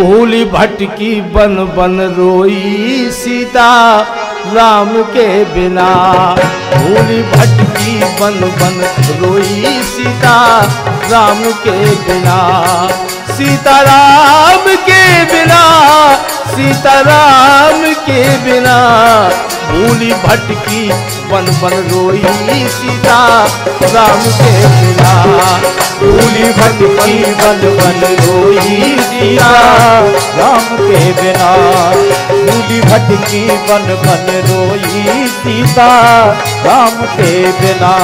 भूली भटकी बन बन रोई सीता राम के बिना, भूली भटकी बन बन रोई सीता राम के बिना, सीता राम के बिना, सीता राम के बिना, भूली भटकी बन बन रोई सीता राम के बिना, भूली भटकी बन बन रोई सीता राम के बिना, भूली भटकी बन बन रोई सीता राम के बिना।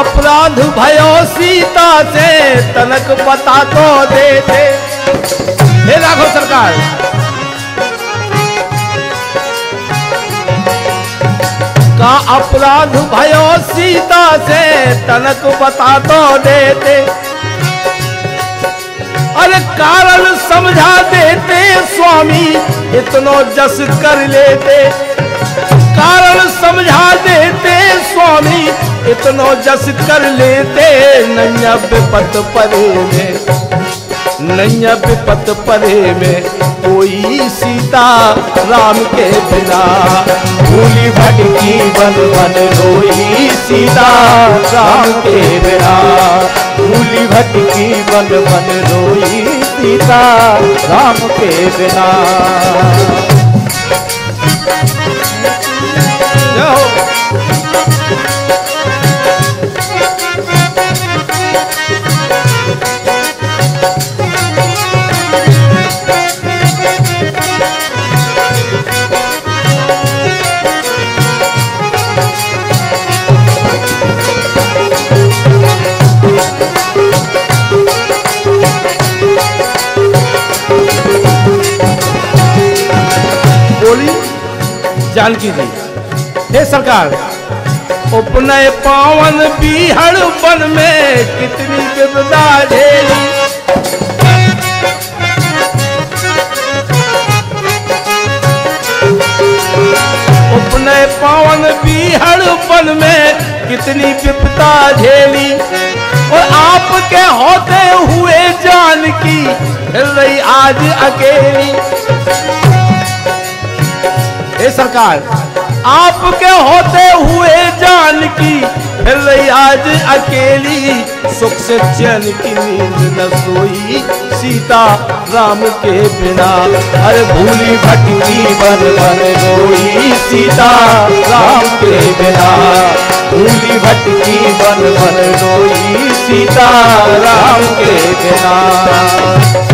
अपराध भयो सीता से तनक पता तो देते, हे राघव सरकार का अपराध भयो सीता से तनक पता तो देते, अरे कारण समझा देते स्वामी इतनो जस कर लेते, कारण समझा देते स्वामी इतनो जस कर लेते, नैया विपत परे में, नैया विपत परे में कोई सीता राम के बिना, भूली भटकी बन बन रोई सीता राम के बिना, भूली भटकी बन बन रोई सीता राम के बिना। जानकी जी, हे सरकार उपनय पावन बिहड़ वन में कितनी विपदा झेली, उपनय पावन बिहड़ वन में कितनी विपदा झेली, और आपके होते हुए जानकी फिर रही आज अकेली, हे सरकार आपके होते हुए जानकी फिर रही आज अकेली, सुख से चैन की नींद न सोई सीता राम के बिना, अरे भूली भटकी बन बन रोई सीता राम के बिना, भूली भटकी बन बन रोई सीता राम के बिना।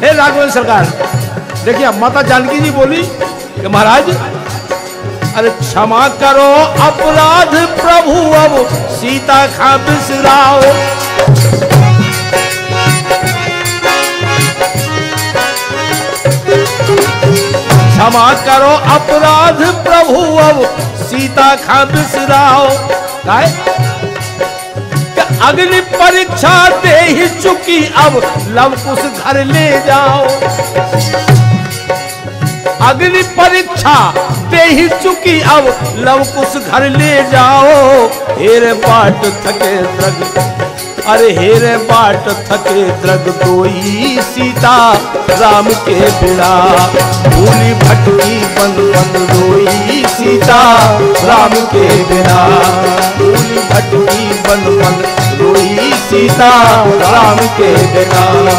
हे राघवेंद्र सरकार देखिए माता जानकी जी बोली कि महाराज अरे क्षमा करो अपराध प्रभु अब सीता खा बिसराओ, क्षमा करो अपराध प्रभु अब सीता खा बिसराओ, अग्नि परीक्षा दे ही चुकी अब लवकुश घर ले जाओ, अग्नि परीक्षा दे ही चुकी अब लवकुश घर ले जाओ, हेरे बाट थके द्रग, अरे हेरे बाट थके द्रग दोई सीता राम के बिना, भूली भटकी बन बन रोई सीता राम के बिना, भूली भटकी बन बन रोई सीता राम के बिना।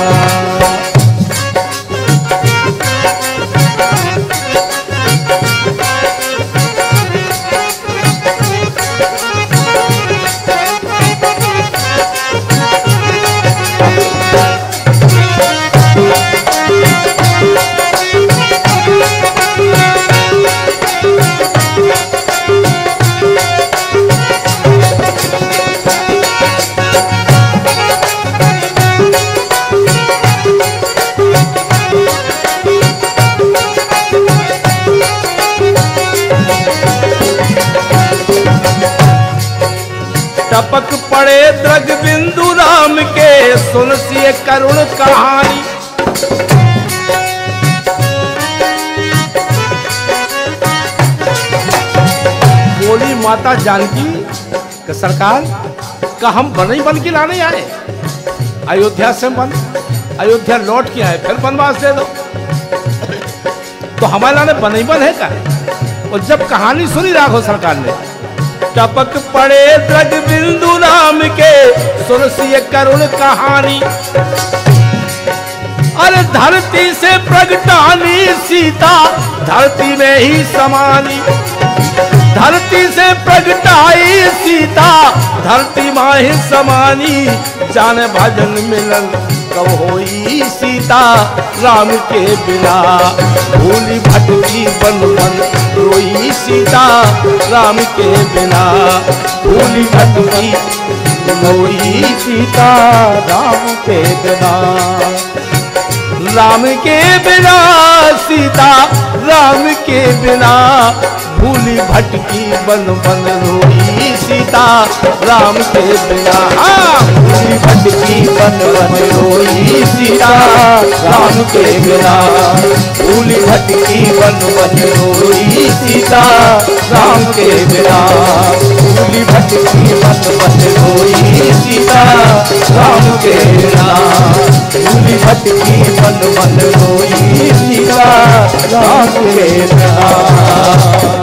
टपक पड़े द्रग बिंदु राम के, सुन सिए करुण कहानी। बोली माता जानकी के सरकार का हम बन ही बन के लाने आए, अयोध्या से बन अयोध्या लौट के आए, फिर बनवास दे दो तो हमारे लाने बन ही बन है का। और जब कहानी सुनी राघव सरकार ने, टपक पड़े द्रग बिंदु राम के, सुन सिए करुण कहानी। अरे धरती से प्रगटानी सीता धरती में ही समानी, धरती से प्रगटाई सीता धरती माँ ही समानी। जान भजन मिलन कब होई सीता राम के बिना, भूली भटकी बन बन रोई सीता राम के बिना, भूली भटकी रोई सीता राम के बिना। राम के बिना सीता राम के बिना, भूली भटकी बन बन रोई सीता राम के बिना, भूली भटकी बन बन रोई सीता राम के बिना, भूली भटकी बन बन रोई सीता राम के बिना, भूली भटकी बन बन रोई सीता राम के बिना, भूली भटकी बन बन रोई सीता राम के बिना।